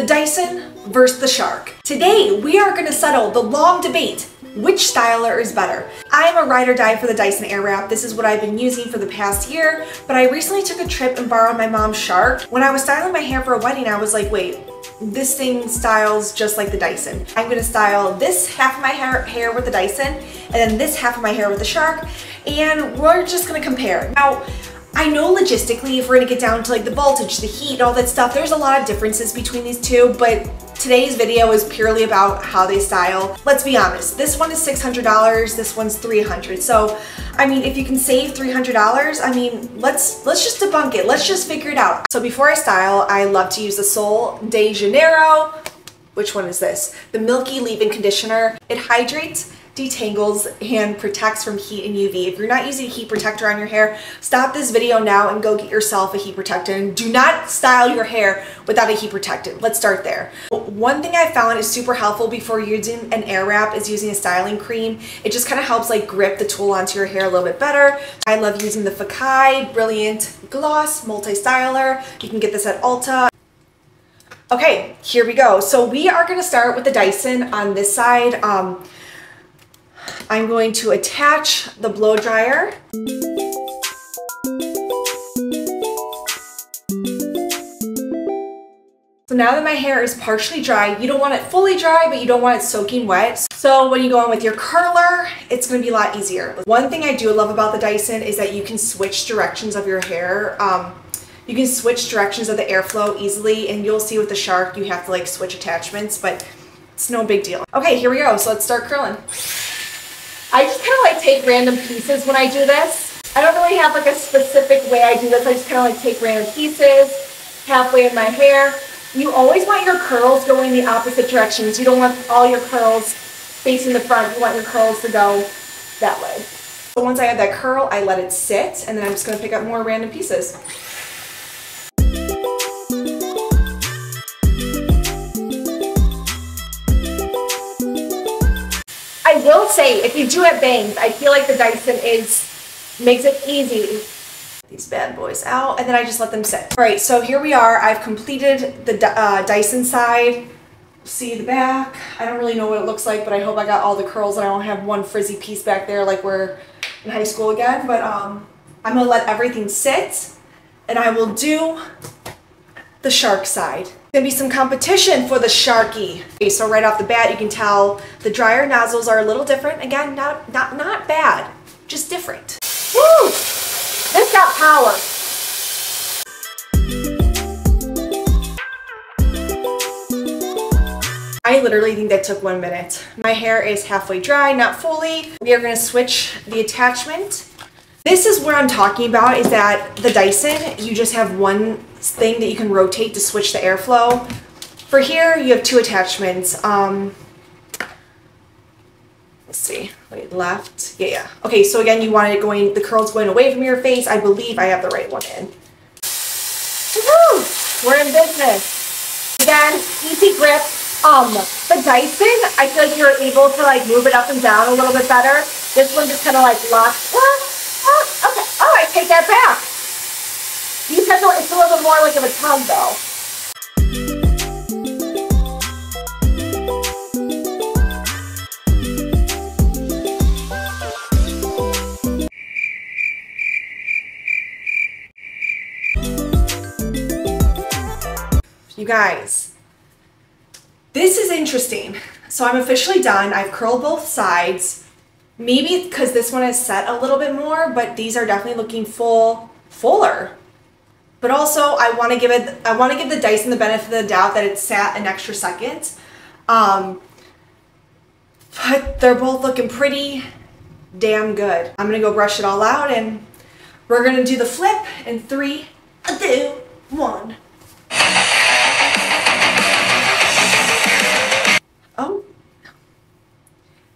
The Dyson versus the Shark. Today, we are gonna settle the long debate, which styler is better? I am a ride or die for the Dyson Airwrap. This is what I've been using for the past year, but I recently took a trip and borrowed my mom's Shark. When I was styling my hair for a wedding, I was like, wait, this thing styles just like the Dyson. I'm gonna style this half of my hair with the Dyson, and then this half of my hair with the Shark, and we're just gonna compare. Now, I know logistically, if we're gonna get down to like the voltage, the heat, all that stuff, there's a lot of differences between these two, but today's video is purely about how they style. Let's be honest, this one is $600, this one's $300. So, I mean, if you can save $300, I mean, let's just debunk it. Let's just figure it out. So before I style, I love to use the Sol de Janeiro. Which one is this? The Milky Leave-In Conditioner. It hydrates, detangles, and protects from heat and UV. If you're not using a heat protector on your hair, stop this video now and go get yourself a heat protector, and do not style your hair without a heat protectant. Let's start there. One thing I found is super helpful before using an air wrap is using a styling cream. It just kind of helps like grip the tool onto your hair a little bit better. I love using the Fekkai Brilliant Gloss Multi-Styler. You can get this at Ulta. Okay, here we go. So we are gonna start with the Dyson on this side. I'm going to attach the blow dryer. So now that my hair is partially dry, you don't want it fully dry, but you don't want it soaking wet. So when you go in with your curler, it's gonna be a lot easier. One thing I do love about the Dyson is that you can switch directions of your hair. You can switch directions of the airflow easily, and you'll see with the Shark, you have to like switch attachments, but it's no big deal. Okay, here we go, so let's start curling. I just kind of like take random pieces when I do this. I don't really have like a specific way I do this. I just kind of like take random pieces halfway in my hair. You always want your curls going the opposite directions. You don't want all your curls facing the front. You want your curls to go that way. So once I have that curl, I let it sit, and then I'm just going to pick up more random pieces. I will say, if you do have bangs, I feel like the Dyson makes it easy. These bad boys out, and then I just let them sit. All right, so here we are. I've completed the Dyson side. See the back. I don't really know what it looks like, but I hope I got all the curls and I don't have one frizzy piece back there like we're in high school again. But I'm gonna let everything sit, and I will do the Shark side. Gonna be some competition for the Sharky. Okay, so right off the bat, you can tell the dryer nozzles are a little different. Again, not bad, just different. Woo! This got power. I literally think that took 1 minute. My hair is halfway dry, not fully. We are gonna switch the attachment. This is what I'm talking about, is that the Dyson, you just have one thing that you can rotate to switch the airflow. For here, you have two attachments. Let's see, wait, left, yeah. Okay, so again, you want it going, the curls going away from your face. I believe I have the right one in. Woohoo! We're in business. Again, easy grip. The Dyson, I feel like you're able to like move it up and down a little bit better. This one just kind of like locks. Okay, oh, I take that back. You said it's a little bit more like of a tongue though. You guys, this is interesting. So I'm officially done. I've curled both sides. Maybe because this one is set a little bit more, but these are definitely looking fuller. But also, I want to give the Dyson the benefit of the doubt that it sat an extra second. But they're both looking pretty damn good. I'm gonna go brush it all out, and we're gonna do the flip in 3, 2, 1. Oh,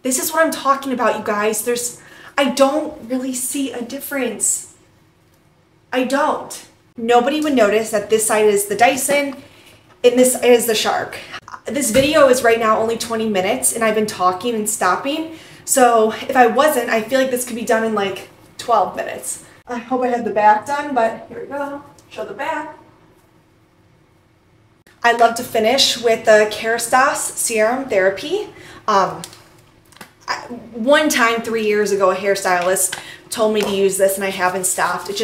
this is what I'm talking about, you guys. I don't really see a difference. I don't. Nobody would notice that this side is the Dyson and this is the Shark. This video is right now only 20 minutes and I've been talking and stopping. So if I wasn't, I feel like this could be done in like 12 minutes. I hope I had the back done, but here we go. Show the back. I love to finish with the Kerastase Serum Therapy. One time 3 years ago, a hairstylist told me to use this and I haven't stopped. It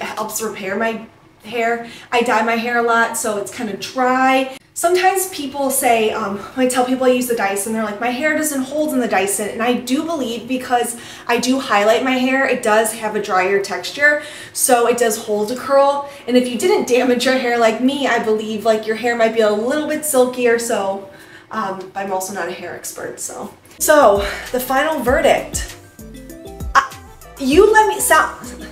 helps repair my hair. I dye my hair a lot, so it's kind of dry. Sometimes people say, when I tell people I use the Dyson, they're like, my hair doesn't hold in the Dyson. And I do believe, because I do highlight my hair, it does have a drier texture, so it does hold a curl. And if you didn't damage your hair like me, I believe like your hair might be a little bit silkier, so but I'm also not a hair expert, so. So the final verdict. You let me sound,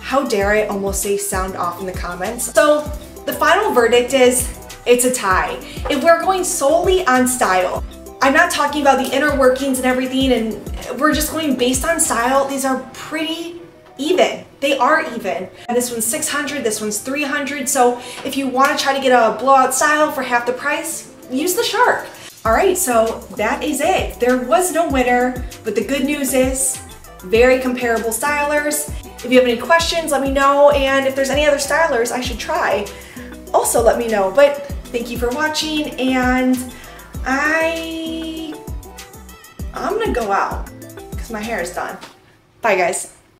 how dare I almost say sound off in the comments. So the final verdict is, it's a tie. If we're going solely on style, I'm not talking about the inner workings and everything, and we're just going based on style, these are pretty even. They are even. And this one's $600, this one's $300, so if you want to try to get a blowout style for half the price, use the Shark. All right, so that is it. There was no winner, but the good news is, very comparable stylers. If you have any questions, let me know, and if there's any other stylers I should try, also let me know. But thank you for watching, and I'm gonna go out because my hair is done. Bye guys.